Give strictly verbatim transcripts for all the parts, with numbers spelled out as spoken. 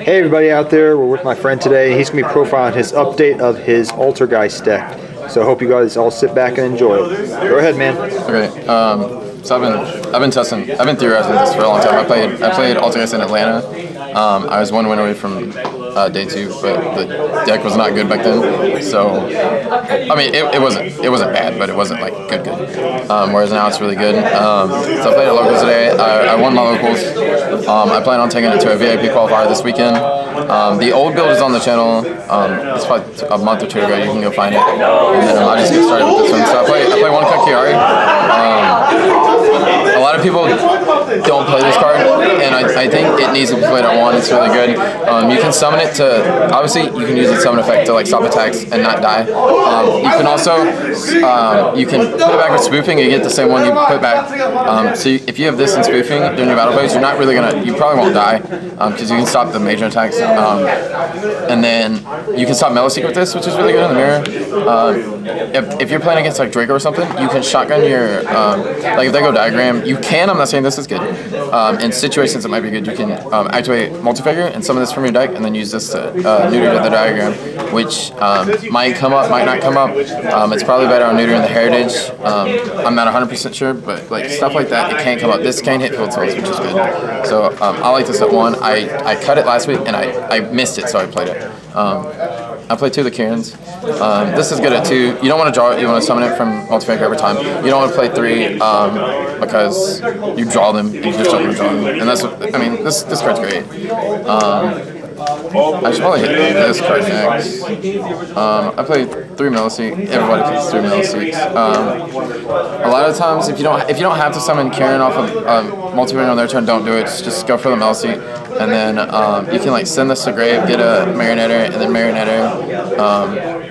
Hey everybody out there, we're with my friend today. He's going to be profiling his update of his Altergeist deck. So I hope you guys all sit back and enjoy it. Go ahead, man. Okay, um, so I've been, I've been testing, I've been theorizing this for a long time. I played, I played Altergeist in Atlanta. Um, I was one win away from uh, day two, but the deck was not good back then. So, I mean, it, it wasn't, it wasn't bad, but it wasn't like good, good. Um, whereas now it's really good. Um, so I played at locals today. I, I won my locals. Um, I plan on taking it to a V I P qualifier this weekend. Um, the old build is on the channel. Um, it's probably a month or two ago. You can go find it. And then um, I just get started with this one. So I play, I play one Kakiari. Um, a lot of people don't play this card, and I, I think it needs to be played at one. It's really good. Um, you can summon it to, obviously you can use its summon effect to like stop attacks and not die. Um, you can also, um, you can put it back with spoofing. You get the same one you put back. Um, so you, if you have this in spoofing during your battle phase, you're not really gonna, you probably won't die because um, you can stop the major attacks. Um, and then you can stop Mellow Secret with this, which is really good in the mirror. Um, if, if you're playing against like Draco or something, you can shotgun your, um, like if they go Diagram, you can, I'm not saying this is good. Um, in situations it might be good, you can um, activate Multifigure and summon this from your deck and then use this to uh, neuter to the Diagram, which um, might come up, might not come up. Um, it's probably better on neutering the Heritage. Um, I'm not one hundred percent sure, but like stuff like that, it can't come up. This can hit Field Tolls, which is good. So um, I like this at one. I, I cut it last week and I I missed it, so I played it. Um, I played two of the Kieran's. Um, this is good at two. You don't want to draw it, you want to summon it from Multifigure every time. You don't want to play three um, because you draw them and you just don't want to draw them. And that's what, I mean, this, this card's great. Um, I should probably hit this card next. Um, I play three Meluseek. Everybody plays three Meluseeks. Um, a lot of times, if you don't if you don't have to summon Kieran off of um, Multiplayer on their turn, don't do it. Just, just go for the Meluseek, and then um, you can like send this to grave, get a Marionetter, and then Marionetter. Um,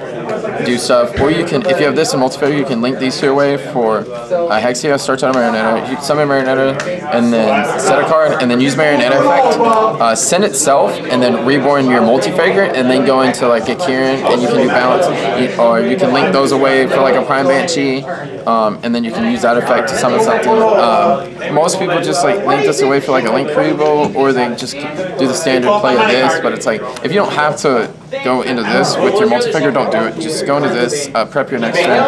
do stuff, or you can, if you have this in Multifigure, you can link these two away for uh, Hexia, starts on a Marionetter, you summon Marionetter, and then set a card, and then use Marionetter effect, uh, send itself, and then reborn your Multifigure, and then go into like a Kieran, and you can do balance, you, or you can link those away for like a Primebanshee, um, and then you can use that effect to summon something. Um, most people just like link this away for like a Link Kreebos, or they just do the standard play of this, but it's like, if you don't have to go into this with your Multifigure, don't do it. Just go into this, uh, prep your next turn.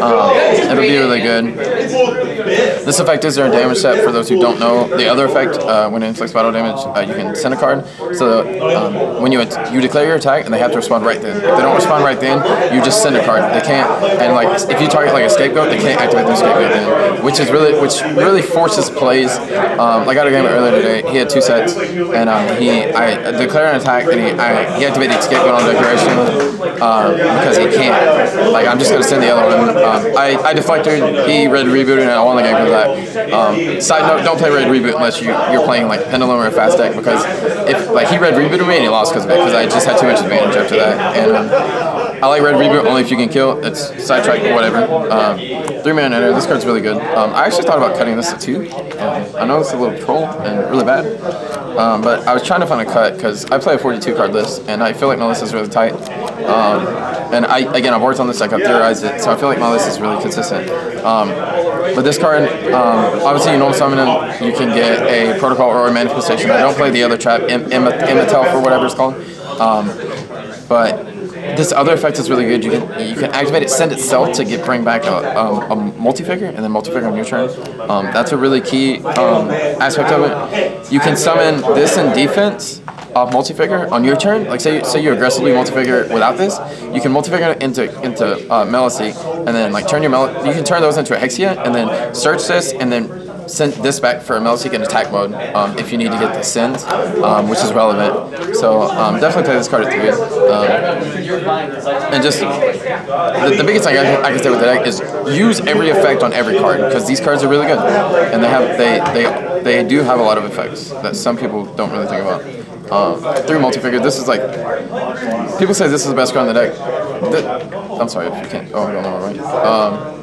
Um, it'll be really good. This effect is during damage step, for those who don't know. The other effect, uh, when it inflicts battle damage, uh, you can send a card. So um, when you you declare your attack, and they have to respond right then. If they don't respond right then, you just send a card. They can't, and like if you target like a Scapegoat, they can't activate their Scapegoat then, which is really, which really forces plays. Um, like I got a game earlier today. He had two sets, and um, he I declared an attack, and he I, he activated Scapegoat on declaration um, because he can't. Like I'm just gonna send the other one. Um, I I deflected. He Red Rebooted, and I won the game for that. Um, side note: don't play Red Reboot unless you you're playing like Pendulum or a fast deck, because if like he Red Rebooted me and he lost because of it, because I just had too much advantage after that. And um, I like Red Reboot only if you can kill. It's sidetrack, whatever. Um, three mana enter. This card's really good. Um, I actually thought about cutting this at two. Um, I know it's a little troll and really bad. Um, but I was trying to find a cut because I play a forty-two card list, and I feel like my list is really tight. Um, and I again, I've worked on this deck, I've theorized it, so I feel like my list is really consistent. Um, but this card, um, obviously you know summoning, you can get a Protocol or a Manifestation. I don't play the other trap, Immatel for whatever it's called. Um, but. This other effect is really good. You can you can activate it, send itself to get bring back a, um, a Multifigure, and then Multifigure on your turn. Um, that's a really key um, aspect of it. You can summon this in defense off Multifigure on your turn. Like say say you aggressively Multifigure without this, you can Multifigure it into into uh, Meluseek, and then like turn your Mel you can turn those into a Hexia, and then search this, and then send this back for a Meluseek in attack mode um, if you need to get the sends, um, which is relevant. So um, definitely play this card at three. Um, and just the, the biggest thing I, I can say with the deck is use every effect on every card, because these cards are really good, and they have they they they do have a lot of effects that some people don't really think about. Um, three Multifigure. This is like people say this is the best card in the deck. The, I'm sorry if you can't. Oh, I don't know right. Um,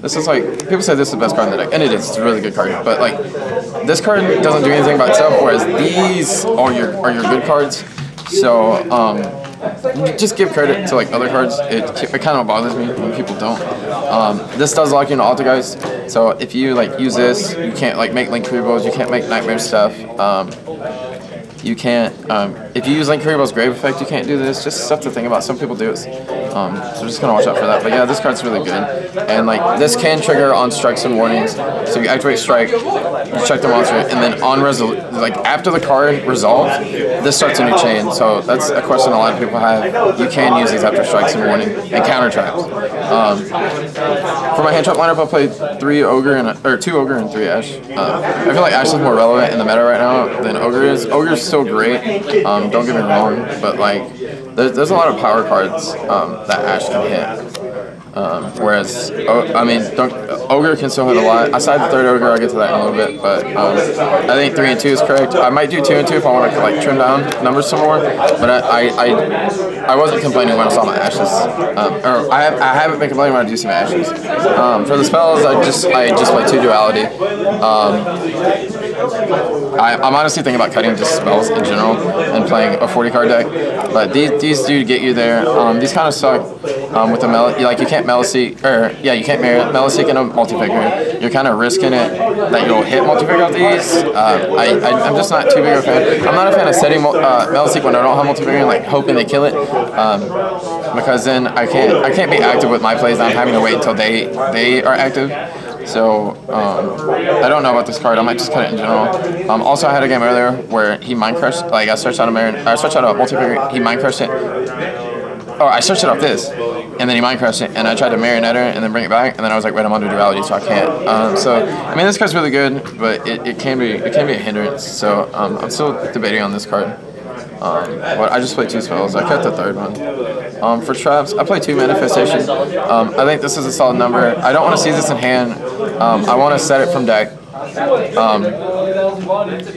This is like, people say this is the best card in the deck, and it is, it's a really good card, but like, this card doesn't do anything by itself, whereas these are your, are your good cards, so, um, just give credit to like other cards. It, it kind of bothers me when people don't. Um, this does lock you into Altergeist, so if you like use this, you can't like make Link Kreebos, you can't make Nightmare stuff, um, You can't, um, if you use Link Kreebos' Grave Effect, you can't do this. Just stuff to think about. Some people do it. Um, so just kind of watch out for that. But yeah, this card's really good. And like, this can trigger on strikes and warnings. So you activate strike, you check the monster, and then on resol- like after the card resolves, this starts a new chain. So that's a question a lot of people have. You can use these after strikes and warning and counter traps. Um, for my hand trap lineup, I played three Ogre and a, or two Ogre and three Ash. Um, I feel like Ash is more relevant in the meta right now than Ogre is. Ogre's still great. Um, don't get me wrong, but like there's, there's a lot of power cards um, that Ash can hit. Um, whereas, o I mean, don't, Ogre can still hit a lot. I side the third Ogre, I'll get to that in a little bit, but um, I think three and two is correct. I might do two and two if I want to like trim down numbers some more, but I I, I, I wasn't complaining when I saw my Ashes. Um, or I, have, I haven't been complaining when I do some Ashes. Um, for the spells, I just I just play two Duality. Um, I, I'm honestly thinking about cutting just spells in general and playing a forty card deck, but these, these do get you there. Um, these kind of suck um, with the Mel- like you can't Meluseek, or yeah, you can't Meluseek in a multi-figure. You're kind of risking it that you'll hit multi-figure off these. Uh, I, I, I'm just not too big of a fan. I'm not a fan of setting uh, Meluseek when I don't have multi-figure and like hoping they kill it, um, because then I can't I can't be active with my plays. I'm having to wait until they they are active. So, um, I don't know about this card. I might just cut it in general. Um, also, I had a game earlier where he Mindcrushed, like I searched out a Marin, I searched out a multi-figure, he Mindcrushed it. Oh, I searched it off this, and then he Mindcrushed it, and I tried to Marionetter and then bring it back, and then I was like, wait, I'm under Duality, so I can't. Um, so, I mean, this card's really good, but it, it can be it can be a hindrance, so um, I'm still debating on this card. Um, but I just played two spells. I cut the third one. Um, for traps, I play two Manifestation. Um, I think this is a solid number. I don't want to see this in hand. Um, I want to set it from deck. Um,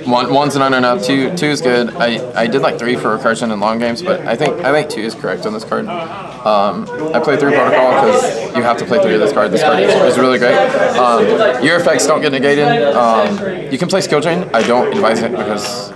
one, one's not enough. Two, two is good. I, I did like three for recursion and long games, but I think I think two is correct on this card. Um, I play three Protocol because you have to play three of this card. This card is really great. Um, your effects don't get negated. Um, you can play Skill Chain. I don't advise it because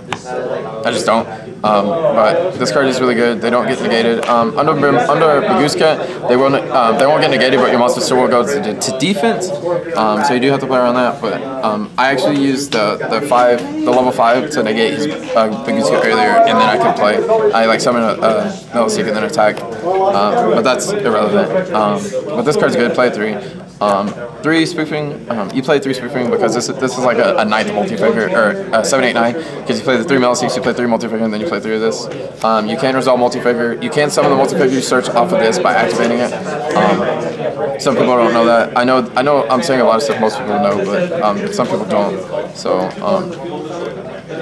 I just don't. Um, but this card is really good. They don't get negated. Um, under under Baguska, they won't um, they won't get negated, but your monster still will go to, to defense. Um, so you do have to play around that. But um, I actually used the the five the level five to negate his uh, Baguska earlier, and then I could play. I like summon a, a Meluseek and then attack. Um, but that's irrelevant. Um, but this card's good. Play three. Um, three spoofing. Um, you play three spoofing because this this is like a, a ninth multi-figure or a seven, eight, nine. Because you play the three Meluseeks, you play three multi-figure, and then you play three of this. Um, you can resolve multi-figure. You can summon the multi-figure search off of this by activating it. Um, some people don't know that. I know. I know. I'm saying a lot of stuff most people know, but um, some people don't. So. Um,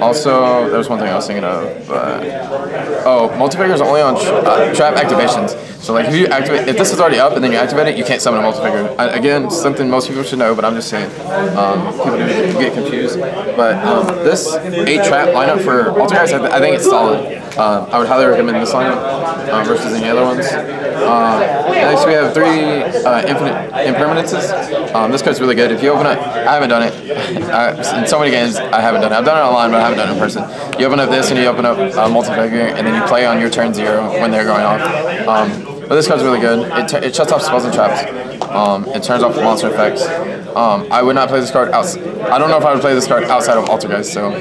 Also, there was one thing I was thinking of, but... Oh, multi-figure is only on tra uh, trap activations. So, like, if you activate... If this is already up and then you activate it, you can't summon a multi-figure. Again, something most people should know, but I'm just saying. Um, people do get confused. But um, this eight trap lineup for Altergeist, I, th I think it's solid. Um, I would highly recommend this lineup uh, versus any other ones. Um, next, we have three uh, Infinite Impermanences. Um, this card's really good. If you open up... I haven't done it. I, in so many games, I haven't done it. I've done it online, but I haven't done it in person. You open up this and you open up uh, multi-figure, and then you play on your turn zero when they're going off. Um, but this card's really good. It, t it shuts off spells and traps. Um, it turns off monster effects. Um, I would not play this card outside. I don't know if I would play this card outside of Altergeist, so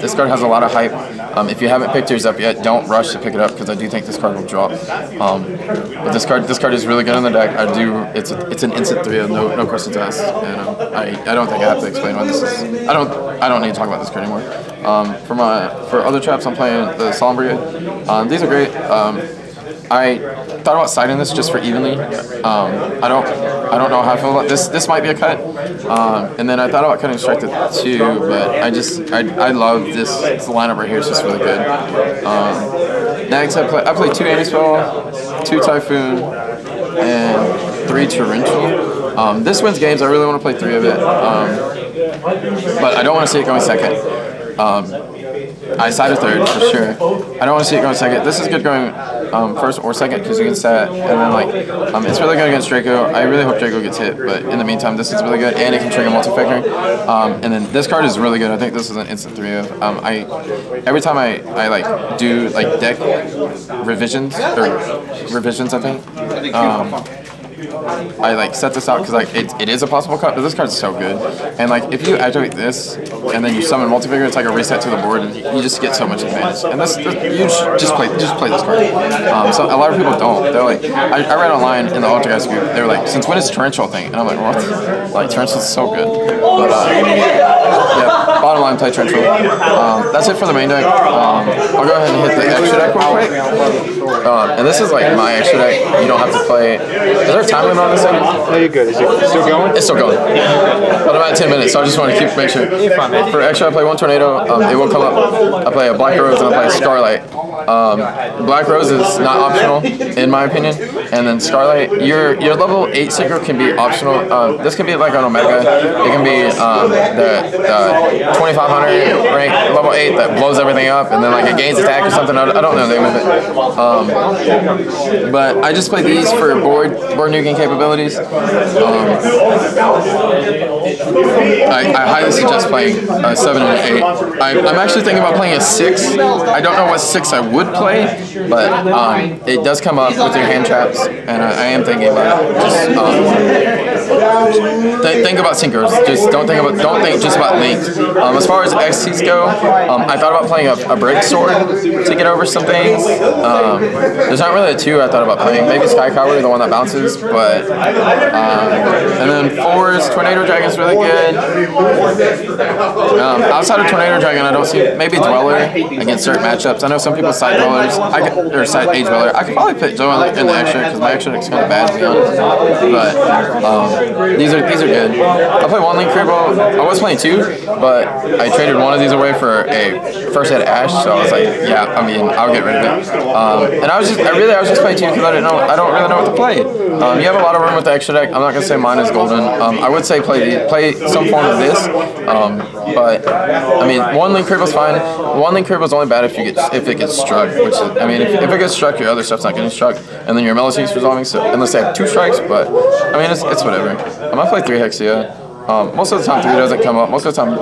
this card has a lot of hype. Um, if you haven't picked yours up yet, don't rush to pick it up because I do think this card will drop. Um, but this card, this card is really good on the deck. I do. It's a, it's an instant three, no no questions asked. And um, I I don't think I have to explain why this is. I don't I don't need to talk about this card anymore. Um, for my for other traps, I'm playing the Solemn Brigade. Um, these are great. Um, I thought about siding this just for Evenly. Um, I don't, I don't know how I feel about this. This might be a cut. Um, and then I thought about cutting Strike to two, but I just, I, I love this, this lineup right here. It's just really good. Um, next, I play, I play two Anti-Spell, two Typhoon, and three Torrential. Um, this wins games. I really want to play three of it, um, but I don't want to see it going second. Um, I side a third for sure. I don't want to see it going second. This is good going um, first or second because you can set, and then like um, it's really good against Draco. I really hope Draco gets hit, but in the meantime, this is really good, and it can trigger multi-figure. Um, and then this card is really good. I think this is an instant three of. Um, I every time I I like do like deck revisions or revisions, I think. Um, I like set this out because like it, it is a possible cut, but this card's so good. And like if you activate this and then you summon multi-figure, it's like a reset to the board, and you just get so much advantage. And that's, that's you just play just play this card. Um, so a lot of people don't. They're like, I, I read online in the Altergeist group. They were like, since when is Torrential a thing? And I'm like, what? Like Torrential's so good. But uh, yeah, bottom line, play Torrential. Um, that's it for the main deck. Um, I'll go ahead and hit the extra deck real quick. Um, and this is like my extra deck. You don't have to play. Is there a time limit on this thing? No, you're good. Is it still going? It's still going. But I'm at ten minutes, so I just want to keep make sure. For extra, I play one tornado. Um, it won't come up. I play a Black Rose and I play Scarlight. Um, Black Rose is not optional, in my opinion. And then Scarlight, your your level eight secret can be optional. Uh, this can be like an Omega. It can be um, the, the twenty-five hundred rank level eight that blows everything up, and then like it gains attack or something. I don't know the name of it. Um, but I just play these for board board nuking capabilities. Um, I, I highly suggest playing a seven and an eight. I, I'm actually thinking about playing a six. I don't know what six I would play, but um, it does come up with your hand traps, and I, I am thinking about it. Just, um, th think about sinkers. Just don't think about don't think just about links. Um, as far as X Ts go, um, I thought about playing a, a brick sword to get over some things. Um, there's not really a two I thought about playing. Maybe Sky Cowboy, the one that bounces, but um, and then fours, Tornado Dragon's really good. Um, outside of Tornado Dragon, I don't see maybe Dweller against certain matchups. I know some people side Dwellers, I could, or side Age Dweller. I could probably put Joe in the extra because my extra is kind of bad to be honest. But um, these are these are good. I play one Link Kreebos. I was playing two, but I traded one of these away for a first hit Ash, so I was like, yeah, I mean, I'll get rid of it. Um, and I was just, I really, I was just playing two because I didn't know, I don't really know what to play. Um, you have a lot of room with the extra deck. I'm not gonna say mine is golden. Um, I would say play play some form of this. Um, but I mean, one Link Kreebos is fine. One Link Kreebos is only bad if you get if it gets struck. Which is, I mean, if, if it gets struck, your other stuff's not getting struck, and then your Meluseek's resolving. So unless they have two strikes, but I mean, it's it's whatever. I'm gonna play three Hexia. Um, most of the time three doesn't come up. Most of the time,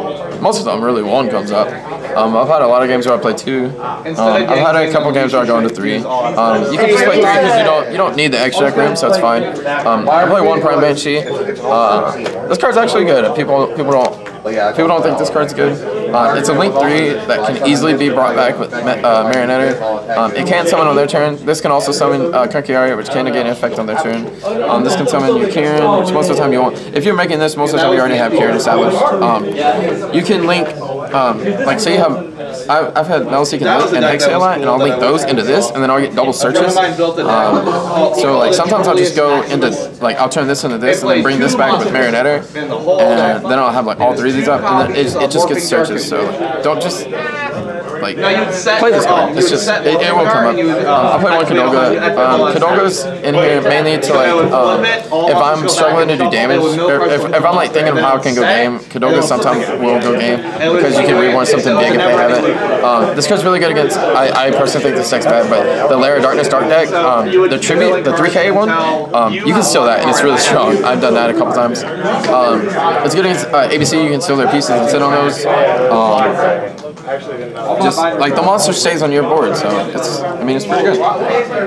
most of the time really one comes up. Um, I've had a lot of games where I play two. Um, I've had a couple games where I go into three. Um, you can just play three because you don't you don't need the extra deck room, so that's fine. Um, I play one Primebanshee. Uh, this card's actually good. People people don't. People don't think this card's good. Uh, it's a Link three that can easily be brought back with uh, Marionetter. Um, it can summon on their turn. This can also summon uh, Kakiari, which can gain an effect on their turn. Um, this can summon your Kieran, which most of the time you won't. If you're making this, most of the time you already have Kieran established. Um, you can link, um, like say you have, I've, I've had Meluseek and Hexia a lot, and I'll link those into this, and then I'll get double searches. Um, so like sometimes I'll just go into, like I'll turn this into this, and then bring this back with Marionetter, and then I'll have like all three these up, and then it, it just gets searches, so like, don't just like play this card. It's just it, it won't come up. Um, I play one Kandonga. Um, Kandonga's in here mainly to like um, if I'm struggling to do damage, or if, if I'm like thinking of how it can go game, Kandonga sometimes will go game because you can reborn something big if they have it. Um, this card's really good against. I, I personally think this deck's bad, but the Lair of Darkness Dark deck, um, the tribute, the three K one, um, you can steal that and it's really strong. I've done that a couple times. Um, it's good against uh, A B C. You can steal their pieces and sit on those. Um, Just like the monster stays on your board, so it's. I mean, it's pretty good.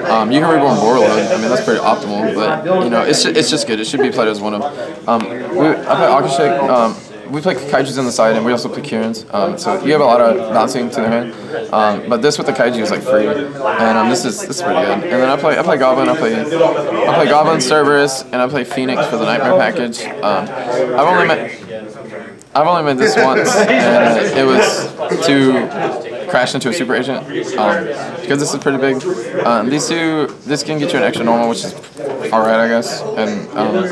Um, you can reborn Warlord. I mean, that's pretty optimal, but you know, it's just, it's just good. It should be played as one of. Um, we, I play Ogre. Um, we play Kaijus on the side, and we also play Kieran's. Um, so you have a lot of bouncing to their hand. Um, but this with the Kaiju is like free, and um, this is this is pretty good. And then I play I play Goblin. I play I play Goblin Cerberus, and I play Phoenix for the Nightmare package. Um, I've only met. I've only made this once, and it was to crash into a super agent, um, because this is pretty big. Um, these two, this can get you an extra normal, which is alright, I guess, and um,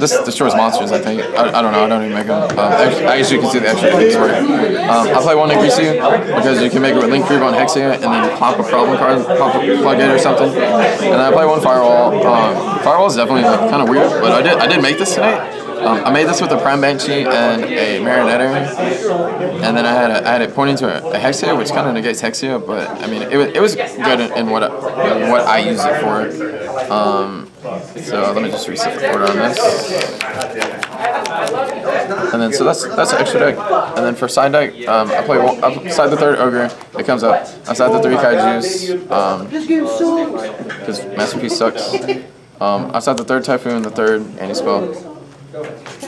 this destroys monsters, I think. I, I don't know, I don't even make them. Um, I usually can see the extra things for it. Um, I play one increase you, because you can make it with Link Kreebos and Hexia, and then pop a problem card, pop a plug in or something. And then I play one Firewall. Um, Firewall is definitely like, kind of weird, but I did, I did make this tonight. Um, I made this with a Primebanshee and a Marionetter, and then I had a, I had it pointing to a, a Hexia, which kind of negates Hexia, but I mean, it was, it was good in, in what I, in what I use it for. Um, so let me just reset the order on this. And then so that's that's an extra deck. And then for side deck, um, I play one, I side the third Ogre. It comes up. I side the three Kaijus, um, because Masterpiece sucks. Um, I set the third Typhoon, the third anti-spell.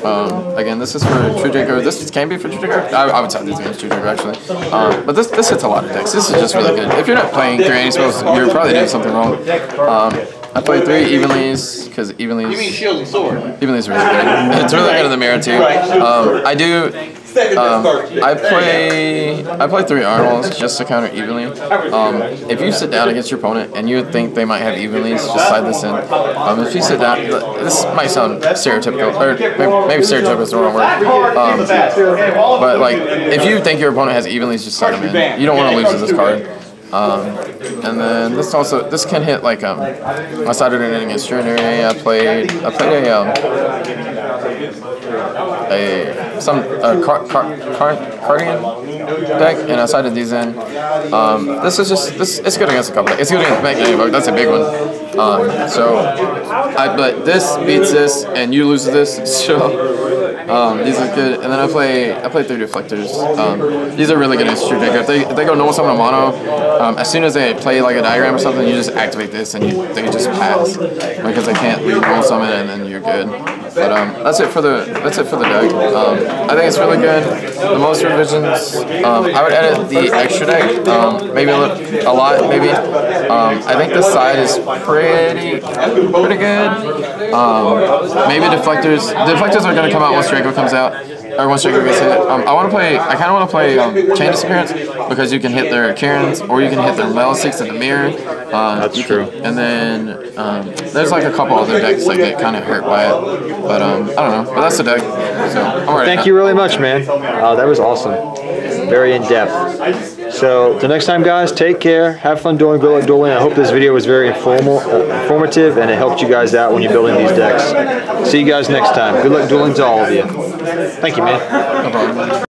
Um, again, this is for True Drinker. This can be for True Drinker. I, I would set these against True Drinker, actually. Um, but this this hits a lot of decks. This is just really good. If you're not playing three anti-spells, you're probably doing something wrong. Um, I played three Evenlys, because Evenlys... You mean Shield and Sword? Evenlys are really good. It's really good in the mirror, too. Um, I do... Um, I play I play three Iron Walls just to counter Evenly. Um, if you sit down against your opponent and you think they might have Evenlys, just slide this in. Um, if you sit down, this might sound stereotypical, or maybe, maybe stereotypical is the wrong word. Um, but like, if you think your opponent has Evenlys, just slide them in. You don't want to lose to this card. Um, and then this also this can hit like um. I started it against Trinity. I played I played a um a some a car, car, car, cardigan deck, and I sided these in. Um, this is just this it's good against a couple. It's good against Meluseek. That's a big one. Um, so I but this beats this, and you lose this. So. Um, these are good, and then I play I play three deflectors. Um, these are really good against True Drinker. If they, if they go normal summon a mono, um, as soon as they play like a diagram or something, you just activate this and you, they just pass because they can't normal summon and then you're good. But um, that's it for the that's it for the deck. Um, I think it's really good. The most revisions, um, I would edit the extra deck, um, maybe a, little, a lot, maybe. Um, I think this side is pretty pretty good. Um, maybe deflectors. The deflectors are gonna come out once Draco comes out, or once Draco gets hit. Um, I want to play. I kind of want to play um, Chain Disappearance because you can hit their Kieran's or you can hit their Meluseeks in the mirror. Uh, That's true. Can, and then um, there's like a couple other decks that get kind of hurt by it, but um, I don't know. But that's the deck. So all right. Thank you really much, man. Uh, that was awesome. Very in depth. So till next time, guys, take care. Have fun doing good luck dueling. I hope this video was very informal, uh, informative, and it helped you guys out when you're building these decks. See you guys next time. Good luck dueling to all of you. Thank you, man. No problem.